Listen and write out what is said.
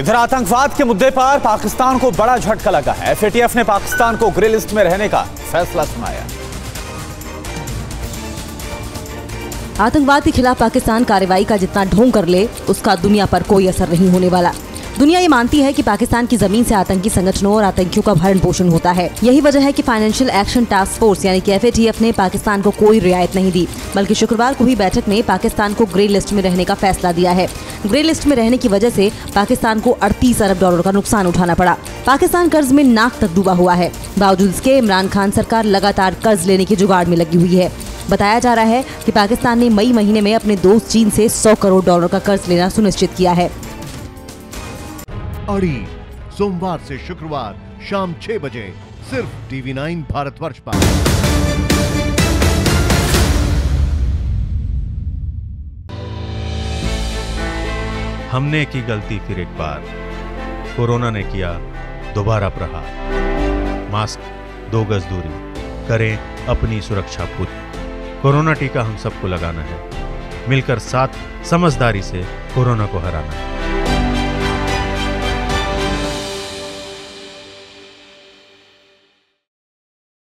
इधर आतंकवाद के मुद्दे पर पाकिस्तान को बड़ा झटका लगा है। FATF ने पाकिस्तान को ग्रे लिस्ट में रहने का फैसला सुनाया। आतंकवाद के खिलाफ पाकिस्तान कार्रवाई का जितना ढोंग कर ले, उसका दुनिया पर कोई असर नहीं होने वाला। दुनिया ये मानती है कि पाकिस्तान की जमीन से आतंकी संगठनों और आतंकियों का भरण पोषण होता है। यही वजह है कि फाइनेंशियल एक्शन टास्क फोर्स यानी कि FATF ने पाकिस्तान को कोई रियायत नहीं दी, बल्कि शुक्रवार को भी बैठक में पाकिस्तान को ग्रे लिस्ट में रहने का फैसला दिया है। ग्रे लिस्ट में रहने की वजह से पाकिस्तान को $38 अरब का नुकसान उठाना पड़ा। पाकिस्तान कर्ज में नाक तक डूबा हुआ है। बावजूद इसके इमरान खान सरकार लगातार कर्ज लेने की जुगाड़ में लगी हुई है। बताया जा रहा है कि पाकिस्तान ने मई महीने में अपने दोस्त चीन से $100 करोड़ का कर्ज लेना सुनिश्चित किया है। अड़ी सोमवार से शुक्रवार शाम 6 बजे सिर्फ TV9 भारतवर्ष पर। हमने की गलती फिर एक बार, कोरोना ने किया दोबारा प्रहार। मास्क, 2 गज दूरी, करें अपनी सुरक्षा खुद। कोरोना टीका हम सबको लगाना है, मिलकर साथ समझदारी से कोरोना को हराना है।